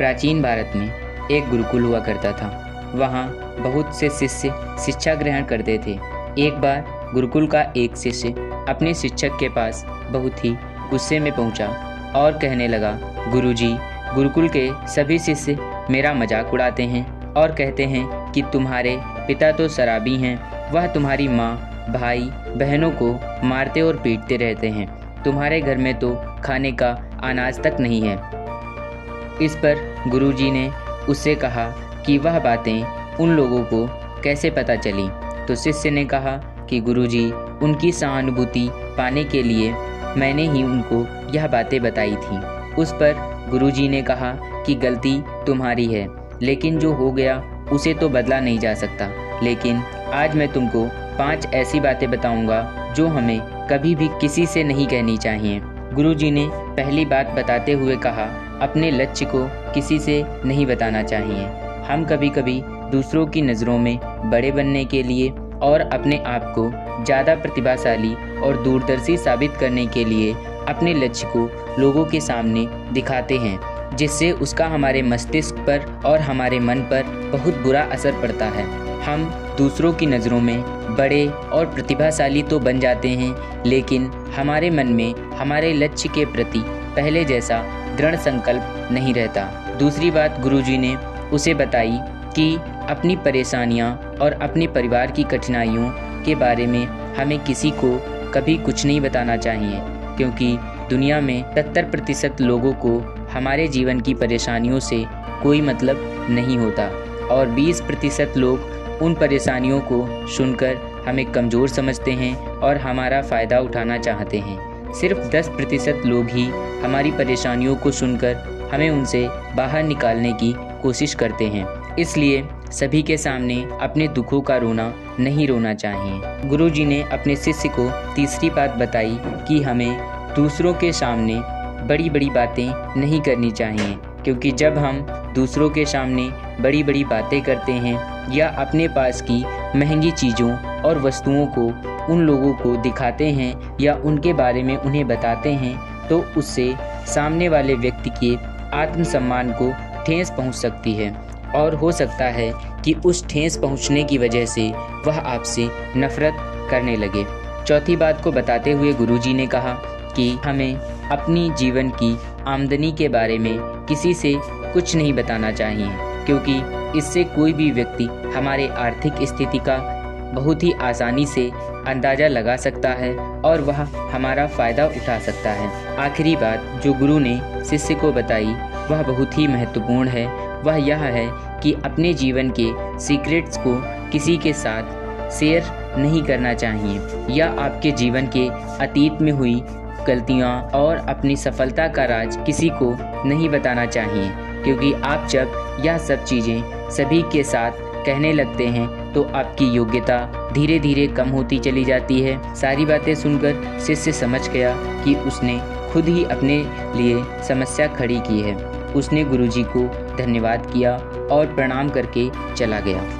प्राचीन भारत में एक गुरुकुल हुआ करता था। वहाँ बहुत से शिष्य शिक्षा ग्रहण करते थे। एक बार गुरुकुल का एक शिष्य अपने शिक्षक के पास बहुत ही गुस्से में पहुँचा और कहने लगा, गुरुजी, गुरुकुल के सभी शिष्य मेरा मजाक उड़ाते हैं और कहते हैं कि तुम्हारे पिता तो शराबी हैं, वह तुम्हारी माँ, भाई, बहनों को मारते और पीटते रहते हैं, तुम्हारे घर में तो खाने का अनाज तक नहीं है। इस पर गुरुजी ने उससे कहा कि वह बातें उन लोगों को कैसे पता चली। तो शिष्य ने कहा कि गुरुजी, उनकी सहानुभूति पाने के लिए मैंने ही उनको यह बातें बताई थी। उस पर गुरुजी ने कहा कि गलती तुम्हारी है, लेकिन जो हो गया उसे तो बदला नहीं जा सकता, लेकिन आज मैं तुमको 5 ऐसी बातें बताऊंगा जो हमें कभी भी किसी से नहीं कहनी चाहिए। गुरुजी ने पहली बात बताते हुए कहा, अपने लक्ष्य को किसी से नहीं बताना चाहिए। हम कभी कभी दूसरों की नज़रों में बड़े बनने के लिए और अपने आप को ज़्यादा प्रतिभाशाली और दूरदर्शी साबित करने के लिए अपने लक्ष्य को लोगों के सामने दिखाते हैं, जिससे उसका हमारे मस्तिष्क पर और हमारे मन पर बहुत बुरा असर पड़ता है। हम दूसरों की नज़रों में बड़े और प्रतिभाशाली तो बन जाते हैं, लेकिन हमारे मन में हमारे लक्ष्य के प्रति पहले जैसा दृढ़ संकल्प नहीं रहता। दूसरी बात गुरुजी ने उसे बताई कि अपनी परेशानियां और अपने परिवार की कठिनाइयों के बारे में हमें किसी को कभी कुछ नहीं बताना चाहिए, क्योंकि दुनिया में 70% लोगों को हमारे जीवन की परेशानियों से कोई मतलब नहीं होता और 20% लोग उन परेशानियों को सुनकर हमें कमज़ोर समझते हैं और हमारा फ़ायदा उठाना चाहते हैं। सिर्फ 10% लोग ही हमारी परेशानियों को सुनकर हमें उनसे बाहर निकालने की कोशिश करते हैं। इसलिए सभी के सामने अपने दुखों का रोना नहीं रोना चाहिए। गुरुजी ने अपने शिष्य को तीसरी बात बताई कि हमें दूसरों के सामने बड़ी बड़ी बातें नहीं करनी चाहिए, क्योंकि जब हम दूसरों के सामने बड़ी बड़ी बातें करते हैं या अपने पास की महंगी चीज़ों और वस्तुओं को उन लोगों को दिखाते हैं या उनके बारे में उन्हें बताते हैं, तो उससे सामने वाले व्यक्ति के आत्मसम्मान को ठेस पहुंच सकती है और हो सकता है कि उस ठेस पहुंचने की वजह से वह आपसे नफरत करने लगे। चौथी बात को बताते हुए गुरुजी ने कहा कि हमें अपनी जीवन की आमदनी के बारे में किसी से कुछ नहीं बताना चाहिए, क्योंकि इससे कोई भी व्यक्ति हमारे आर्थिक स्थिति का बहुत ही आसानी से अंदाज़ा लगा सकता है और वह हमारा फ़ायदा उठा सकता है। आखिरी बात जो गुरु ने शिष्य को बताई वह बहुत ही महत्वपूर्ण है। वह यह है कि अपने जीवन के सीक्रेट्स को किसी के साथ शेयर नहीं करना चाहिए या आपके जीवन के अतीत में हुई गलतियाँ और अपनी सफलता का राज किसी को नहीं बताना चाहिए, क्योंकि आप जब यह सब चीज़ें सभी के साथ कहने लगते हैं तो आपकी योग्यता धीरे धीरे कम होती चली जाती है। सारी बातें सुनकर शिष्य समझ गया कि उसने खुद ही अपने लिए समस्या खड़ी की है। उसने गुरुजी को धन्यवाद किया और प्रणाम करके चला गया।